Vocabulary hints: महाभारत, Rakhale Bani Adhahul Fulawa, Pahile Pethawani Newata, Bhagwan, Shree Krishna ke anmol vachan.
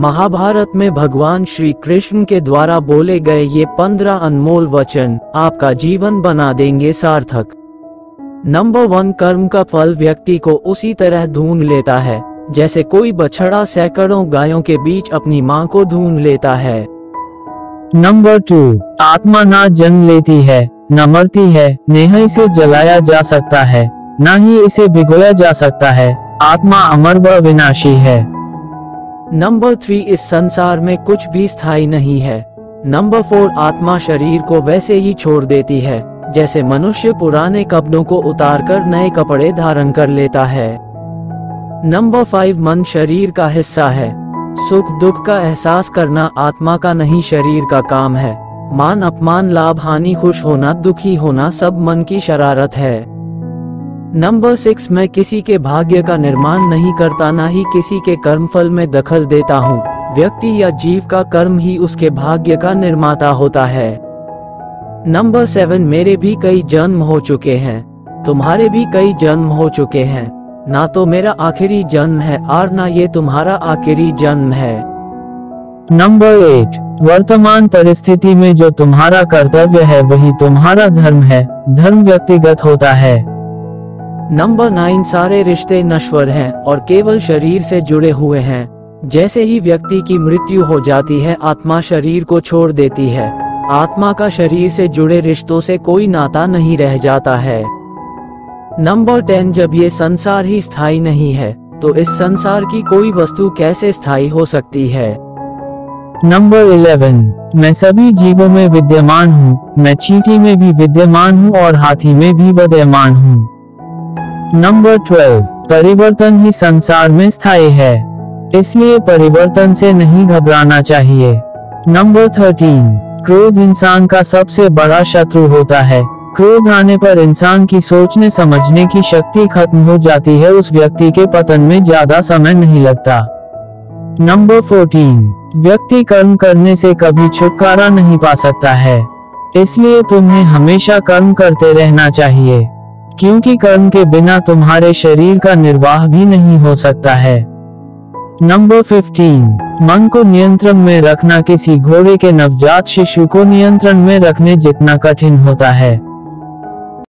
महाभारत में भगवान श्री कृष्ण के द्वारा बोले गए ये 15 अनमोल वचन आपका जीवन बना देंगे सार्थक। नंबर 1, कर्म का फल व्यक्ति को उसी तरह ढूंढ लेता है जैसे कोई बछड़ा सैकड़ों गायों के बीच अपनी मां को ढूंढ लेता है। नंबर 2, आत्मा ना जन्म लेती है न मरती है, न ही इसे जलाया जा सकता है न ही इसे भिगोया जा सकता है, आत्मा अमर व विनाशी है। नंबर 3, इस संसार में कुछ भी स्थायी नहीं है। नंबर 4, आत्मा शरीर को वैसे ही छोड़ देती है जैसे मनुष्य पुराने कपड़ों को उतारकर नए कपड़े धारण कर लेता है। नंबर 5, मन शरीर का हिस्सा है। सुख दुख का एहसास करना आत्मा का नहीं शरीर का काम है। मान अपमान लाभ हानि खुश होना दुखी होना सब मन की शरारत है। नंबर 6, मैं किसी के भाग्य का निर्माण नहीं करता ना ही किसी के कर्मफल में दखल देता हूँ। व्यक्ति या जीव का कर्म ही उसके भाग्य का निर्माता होता है। नंबर 7, मेरे भी कई जन्म हो चुके हैं, तुम्हारे भी कई जन्म हो चुके हैं, ना तो मेरा आखिरी जन्म है और ना ये तुम्हारा आखिरी जन्म है। नंबर 8, वर्तमान परिस्थिति में जो तुम्हारा कर्तव्य है वही तुम्हारा धर्म है, धर्म व्यक्तिगत होता है। नंबर 9, सारे रिश्ते नश्वर हैं और केवल शरीर से जुड़े हुए हैं। जैसे ही व्यक्ति की मृत्यु हो जाती है आत्मा शरीर को छोड़ देती है। आत्मा का शरीर से जुड़े रिश्तों से कोई नाता नहीं रह जाता है। नंबर 10, जब ये संसार ही स्थायी नहीं है तो इस संसार की कोई वस्तु कैसे स्थायी हो सकती है। नंबर 11, मैं सभी जीवों में विद्यमान हूँ, मैं चींटी में भी विद्यमान हूँ और हाथी में भी विद्यमान हूँ। नंबर 12, परिवर्तन ही संसार में स्थायी है, इसलिए परिवर्तन से नहीं घबराना चाहिए। नंबर 13, क्रोध इंसान का सबसे बड़ा शत्रु होता है। क्रोध आने पर इंसान की सोचने समझने की शक्ति खत्म हो जाती है, उस व्यक्ति के पतन में ज्यादा समय नहीं लगता। नंबर 14, व्यक्ति कर्म करने से कभी छुटकारा नहीं पा सकता है, इसलिए तुम्हें हमेशा कर्म करते रहना चाहिए क्योंकि कर्म के बिना तुम्हारे शरीर का निर्वाह भी नहीं हो सकता है। नंबर 15, मन को नियंत्रण में रखना किसी घोड़े के नवजात शिशु को नियंत्रण में रखने जितना कठिन होता है।